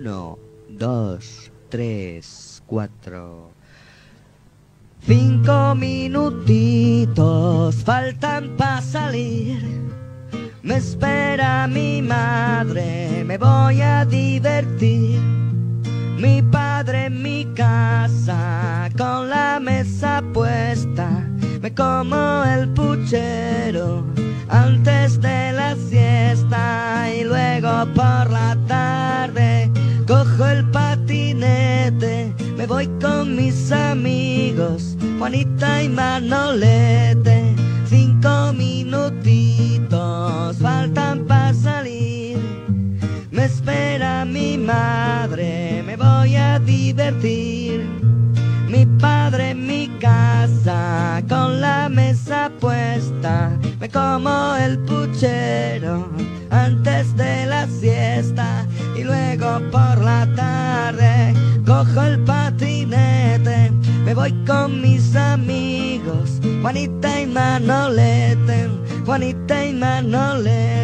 1, 2, 3, 4. 5 minutitos faltan para salir. Me espera mi madre, me voy a divertir. Mi padre en mi casa, con la mesa puesta. Me como el puchero antes de la siesta. Y luego por la tarde cojo el patinete. Me voy con mis amigos, Juanita y Manolete. 5 minutitos faltan para salir. Me espera mi madre, me voy a divertir. Mi padre en mi casa, con la mesa puesta. Me como el puchero antes de la siesta. Y luego por la tarde cojo el patinete. Me voy con mis amigos, Juanita y Manolete. Juanita y Manolete.